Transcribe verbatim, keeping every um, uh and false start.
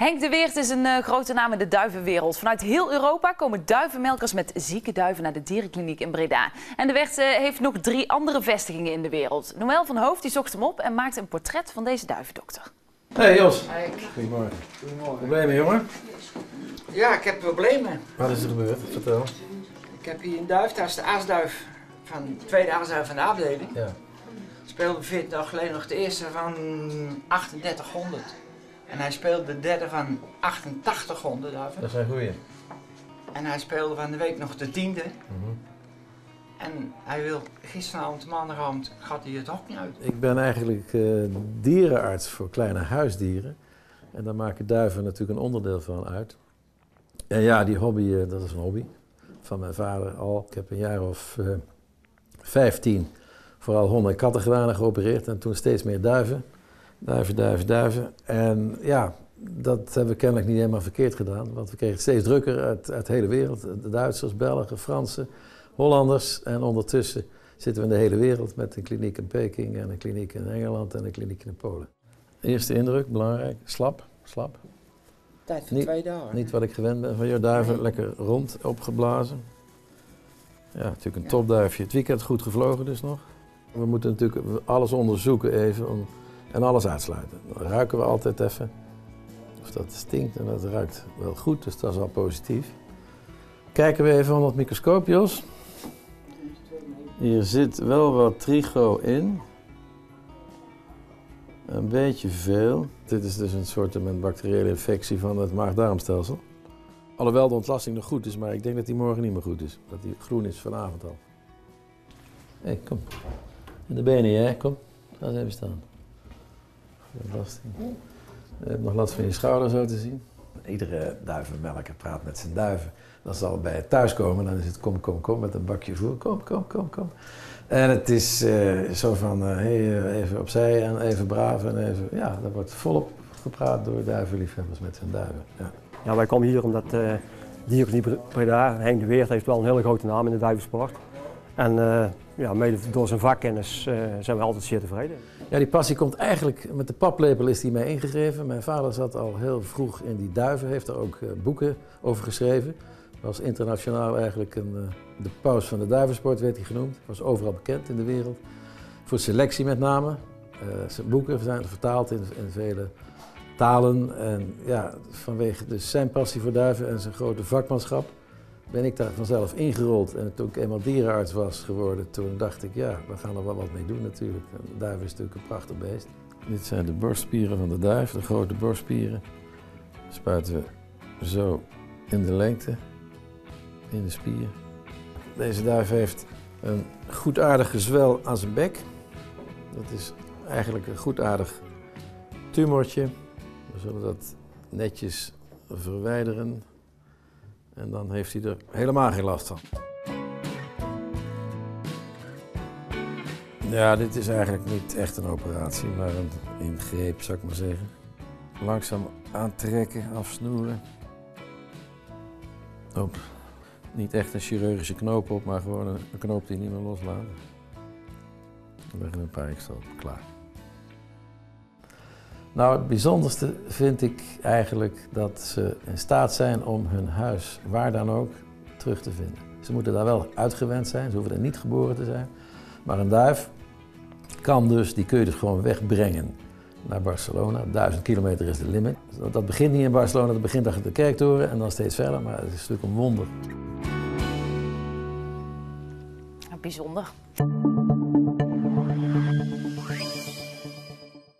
Henk de Weerd is een uh, grote naam in de duivenwereld. Vanuit heel Europa komen duivenmelkers met zieke duiven naar de dierenkliniek in Breda. En de Weerd uh, heeft nog drie andere vestigingen in de wereld. Noël van Hoofd die zocht hem op en maakte een portret van deze duivendokter. Hey Jos. Hey. Goedemorgen. Goedemorgen. Problemen, jongen? Ja, ik heb problemen. Wat is er gebeurd? Vertel. Ik heb hier een duif, dat is de aasduif van de tweede aasduif van de afdeling. Ja. Speelde veertien dagen geleden nog de eerste van achtendertighonderd. En hij speelde de derde van achtentachtighonderd duiven. Dat zijn goeie. En hij speelde van de week nog de tiende. Mm-hmm. En hij wil gisteravond, maandagavond, gaat hij het hok niet uit. Ik ben eigenlijk uh, dierenarts voor kleine huisdieren. En daar maken duiven natuurlijk een onderdeel van uit. En ja, die hobby, uh, dat is een hobby. Van mijn vader al. Ik heb een jaar of uh, vijftien vooral honden en katten gedaan en geopereerd. En toen steeds meer duiven. Duiven, duiven, duiven. En ja, dat hebben we kennelijk niet helemaal verkeerd gedaan. Want we kregen het steeds drukker uit, uit de hele wereld. De Duitsers, Belgen, Fransen, Hollanders. En ondertussen zitten we in de hele wereld met een kliniek in Peking en een kliniek in Engeland en een kliniek in Polen. Eerste indruk, belangrijk. Slap, slap. Tijd voor twee dagen. Niet wat ik gewend ben van jouw duiven. Nee. Lekker rond, opgeblazen. Ja, natuurlijk een topduifje. Het weekend goed gevlogen dus nog. We moeten natuurlijk alles onderzoeken even. Om En alles uitsluiten. Dan ruiken we altijd even. Of dat stinkt en dat ruikt wel goed, dus dat is al positief. Kijken we even onder het microscoop, Jos. Hier zit wel wat trigo in. Een beetje veel. Dit is dus een soort bacteriële infectie van het maag-darmstelsel. Alhoewel de ontlasting nog goed is, maar ik denk dat die morgen niet meer goed is. Dat die groen is vanavond al. Hé, hey, kom. In de benen, hè? Kom. Ga eens even staan. Je hebt nog last van je schouder zo te zien. Iedere duivenmelker praat met zijn duiven. Dan zal het bij het thuiskomen, dan is het kom, kom, kom met een bakje voer. Kom, kom, kom, kom. En het is uh, zo van uh, hey, even opzij en even braaf en even... Ja, daar wordt volop gepraat door duivenliefhebbers met hun duiven. Ja, ja wij komen hier omdat uh, Dierenkliniek Breda, Henk de Weerd, heeft wel een hele grote naam in de duivensport. En uh, ja, mede door zijn vakkennis uh, zijn we altijd zeer tevreden. Ja, die passie komt eigenlijk, met de paplepel is die mij ingegeven. Mijn vader zat al heel vroeg in die duiven, heeft er ook uh, boeken over geschreven. Was internationaal eigenlijk een, uh, de paus van de duivensport, werd hij genoemd. Was overal bekend in de wereld. Voor selectie met name. Uh, zijn boeken zijn vertaald in, in vele talen. En ja, vanwege dus zijn passie voor duiven en zijn grote vakmanschap ben ik daar vanzelf ingerold. En toen ik eenmaal dierenarts was geworden, toen dacht ik, ja, we gaan er wel wat mee doen natuurlijk. De duif is natuurlijk een prachtig beest. Dit zijn de borstspieren van de duif, de grote borstspieren. Spuiten we zo in de lengte, in de spier. Deze duif heeft een goedaardig gezwel aan zijn bek. Dat is eigenlijk een goedaardig tumortje. We zullen dat netjes verwijderen. En dan heeft hij er helemaal geen last van. Ja, dit is eigenlijk niet echt een operatie, maar een ingreep, zou ik maar zeggen. Langzaam aantrekken, afsnoeren. Op. Niet echt een chirurgische knoop op, maar gewoon een knoop die niet meer loslaat. Dan leggen we een paar extra op, klaar. Nou, het bijzonderste vind ik eigenlijk dat ze in staat zijn om hun huis, waar dan ook, terug te vinden. Ze moeten daar wel uitgewend zijn, ze hoeven er niet geboren te zijn. Maar een duif kan dus, die kun je dus gewoon wegbrengen naar Barcelona. Duizend kilometer is de limit. Dat begint niet in Barcelona, dat begint achter de kerktoren en dan steeds verder. Maar het is natuurlijk een wonder. Bijzonder.